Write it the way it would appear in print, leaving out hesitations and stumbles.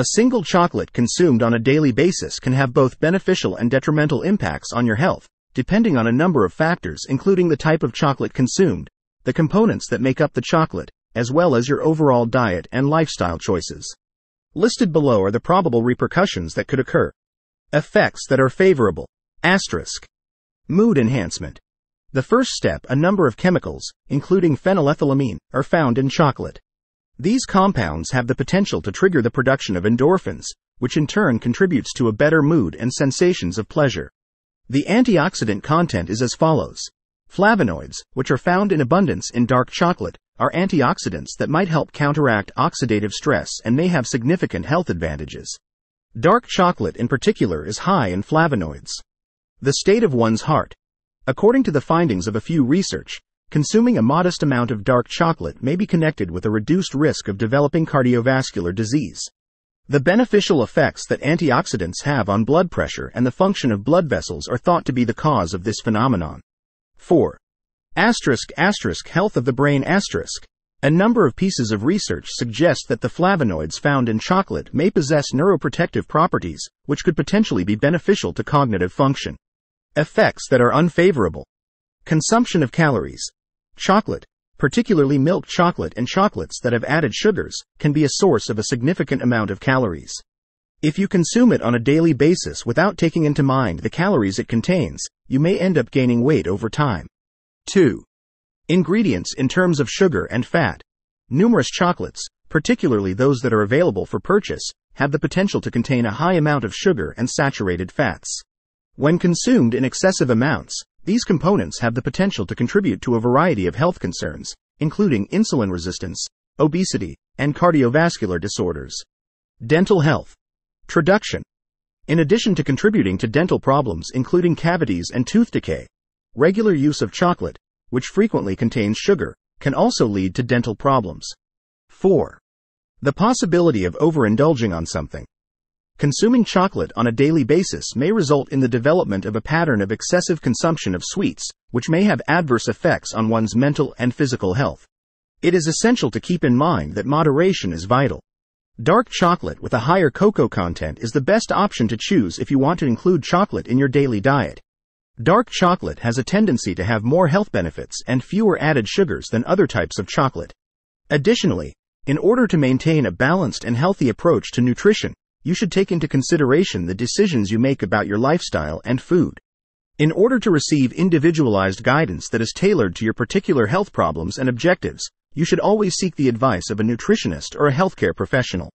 A single chocolate consumed on a daily basis can have both beneficial and detrimental impacts on your health, depending on a number of factors including the type of chocolate consumed, the components that make up the chocolate, as well as your overall diet and lifestyle choices. Listed below are the probable repercussions that could occur. Effects that are favorable. Asterisk. Mood enhancement. The first step, a number of chemicals, including phenylethylamine, are found in chocolate. These compounds have the potential to trigger the production of endorphins, which in turn contributes to a better mood and sensations of pleasure. The antioxidant content is as follows. Flavonoids, which are found in abundance in dark chocolate, are antioxidants that might help counteract oxidative stress and may have significant health advantages. Dark chocolate in particular is high in flavonoids. The state of one's heart. According to the findings of a few research, consuming a modest amount of dark chocolate may be connected with a reduced risk of developing cardiovascular disease. The beneficial effects that antioxidants have on blood pressure and the function of blood vessels are thought to be the cause of this phenomenon. 4. Health of the brain. A number of pieces of research suggest that the flavonoids found in chocolate may possess neuroprotective properties, which could potentially be beneficial to cognitive function. Effects that are unfavorable. Consumption of calories. Chocolate, particularly milk chocolate and chocolates that have added sugars, can be a source of a significant amount of calories. If you consume it on a daily basis without taking into mind the calories it contains, you may end up gaining weight over time. 2. Ingredients in terms of sugar and fat. Numerous chocolates, particularly those that are available for purchase, have the potential to contain a high amount of sugar and saturated fats. When consumed in excessive amounts, these components have the potential to contribute to a variety of health concerns, including insulin resistance, obesity, and cardiovascular disorders. Dental health. Traduction. In addition to contributing to dental problems including cavities and tooth decay, regular use of chocolate, which frequently contains sugar, can also lead to dental problems. 4. The possibility of overindulging on something. Consuming chocolate on a daily basis may result in the development of a pattern of excessive consumption of sweets, which may have adverse effects on one's mental and physical health. It is essential to keep in mind that moderation is vital. Dark chocolate with a higher cocoa content is the best option to choose if you want to include chocolate in your daily diet. Dark chocolate has a tendency to have more health benefits and fewer added sugars than other types of chocolate. Additionally, in order to maintain a balanced and healthy approach to nutrition, you should take into consideration the decisions you make about your lifestyle and food. In order to receive individualized guidance that is tailored to your particular health problems and objectives, you should always seek the advice of a nutritionist or a healthcare professional.